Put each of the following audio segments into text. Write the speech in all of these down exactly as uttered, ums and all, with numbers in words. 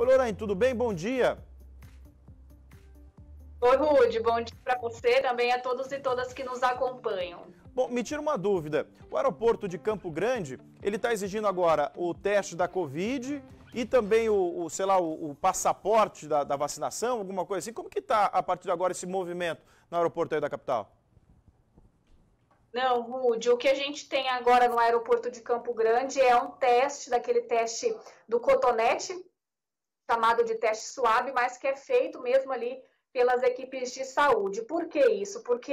Ô, Lorraine, tudo bem? Bom dia. Oi, Rude. Bom dia para você, também a todos e todas que nos acompanham. Bom, me tira uma dúvida. O aeroporto de Campo Grande, ele está exigindo agora o teste da Covid e também o, o sei lá, o, o passaporte da, da vacinação, alguma coisa assim. Como que está, a partir de agora, esse movimento no aeroporto aí da capital? Não, Rude, o que a gente tem agora no aeroporto de Campo Grande é um teste, daquele teste do cotonete, chamado de teste suave, mas que é feito mesmo ali pelas equipes de saúde. Por que isso? Porque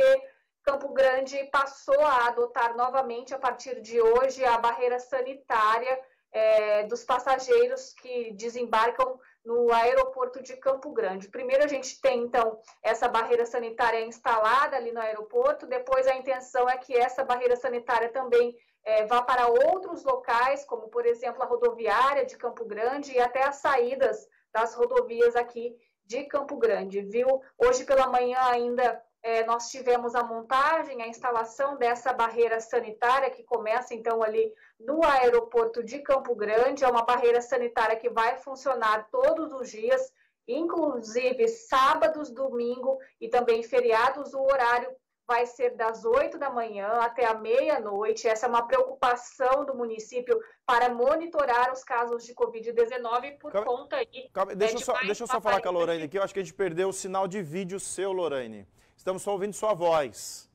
Campo Grande passou a adotar novamente, a partir de hoje, a barreira sanitária é, dos passageiros que desembarcam no aeroporto de Campo Grande. Primeiro a gente tem, então, essa barreira sanitária instalada ali no aeroporto, depois a intenção é que essa barreira sanitária também é, vá para outros locais, como, por exemplo, a rodoviária de Campo Grande e até as saídas das rodovias aqui de Campo Grande, viu? Hoje pela manhã ainda é, nós tivemos a montagem, a instalação dessa barreira sanitária que começa, então, ali no aeroporto de Campo Grande. É uma barreira sanitária que vai funcionar todos os dias, inclusive sábados, domingo e também feriados. O horário vai ser das oito da manhã até a meia-noite. Essa é uma preocupação do município para monitorar os casos de covid dezenove por calma, conta aí... Calma, deixa, é, eu só, deixa eu só falar com a Lorraine aqui. Eu acho que a gente perdeu o sinal de vídeo seu, Lorraine. Estamos só ouvindo sua voz.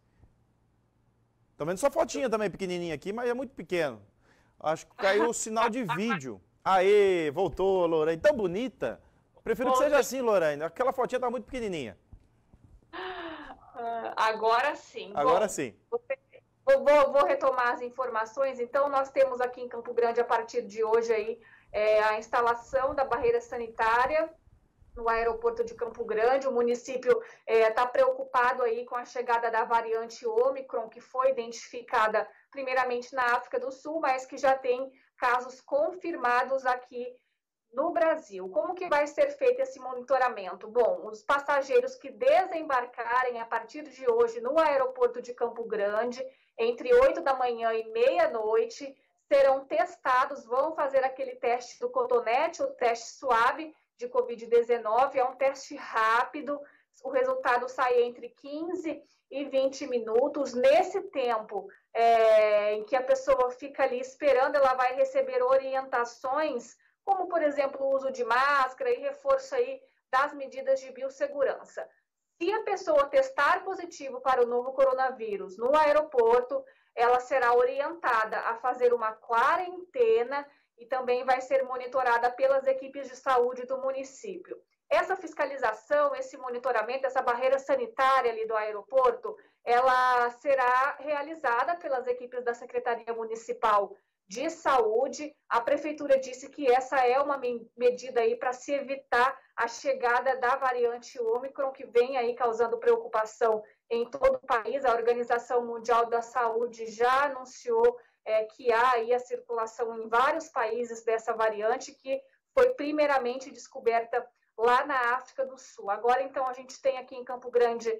Estamos vendo sua fotinha também, pequenininha aqui, mas é muito pequeno. Acho que caiu o sinal de vídeo. Aê, voltou, Lorraine. Tão bonita. Prefiro Bom, que seja assim, Lorraine. Aquela fotinha tá muito pequenininha. Agora sim. Agora Bom, sim. Você, vou, vou retomar as informações. Então, nós temos aqui em Campo Grande, a partir de hoje, aí, é, a instalação da barreira sanitária no aeroporto de Campo Grande. O município está é, preocupado aí com a chegada da variante Ômicron, que foi identificada primeiramente na África do Sul, mas que já tem casos confirmados aqui no Brasil. Como que vai ser feito esse monitoramento? Bom, os passageiros que desembarcarem a partir de hoje no aeroporto de Campo Grande, entre oito da manhã e meia-noite, serão testados, vão fazer aquele teste do cotonete, o teste suave de covid dezenove, é um teste rápido, o resultado sai entre quinze e vinte minutos. Nesse tempo é, em que a pessoa fica ali esperando, ela vai receber orientações como, por exemplo, o uso de máscara e reforço aí das medidas de biossegurança. Se a pessoa testar positivo para o novo coronavírus no aeroporto, ela será orientada a fazer uma quarentena e também vai ser monitorada pelas equipes de saúde do município. Essa fiscalização, esse monitoramento, essa barreira sanitária ali do aeroporto, ela será realizada pelas equipes da Secretaria Municipal de Saúde. A prefeitura disse que essa é uma medida aí para se evitar a chegada da variante Ômicron, que vem aí causando preocupação em todo o país. A Organização Mundial da Saúde já anunciou é, que há aí a circulação em vários países dessa variante, que foi primeiramente descoberta lá na África do Sul. Agora, então, a gente tem aqui em Campo Grande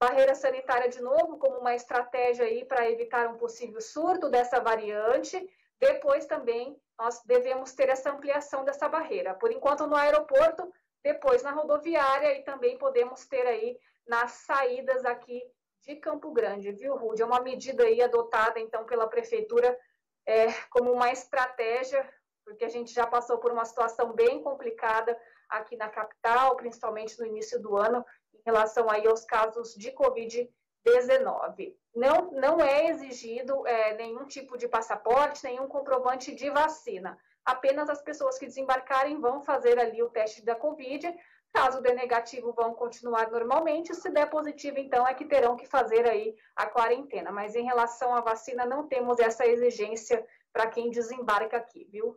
barreira sanitária de novo como uma estratégia aí para evitar um possível surto dessa variante. Depois também nós devemos ter essa ampliação dessa barreira. Por enquanto no aeroporto, depois na rodoviária e também podemos ter aí nas saídas aqui de Campo Grande, viu, Rude? É uma medida aí adotada então pela prefeitura é, como uma estratégia, porque a gente já passou por uma situação bem complicada aqui na capital, principalmente no início do ano, em relação aí aos casos de covid dezenove. Não, não é exigido é, nenhum tipo de passaporte, nenhum comprovante de vacina. Apenas as pessoas que desembarcarem vão fazer ali o teste da Covid. Caso dê negativo, vão continuar normalmente. Se der positivo, então, é que terão que fazer aí a quarentena. Mas em relação à vacina, não temos essa exigência para quem desembarca aqui, viu?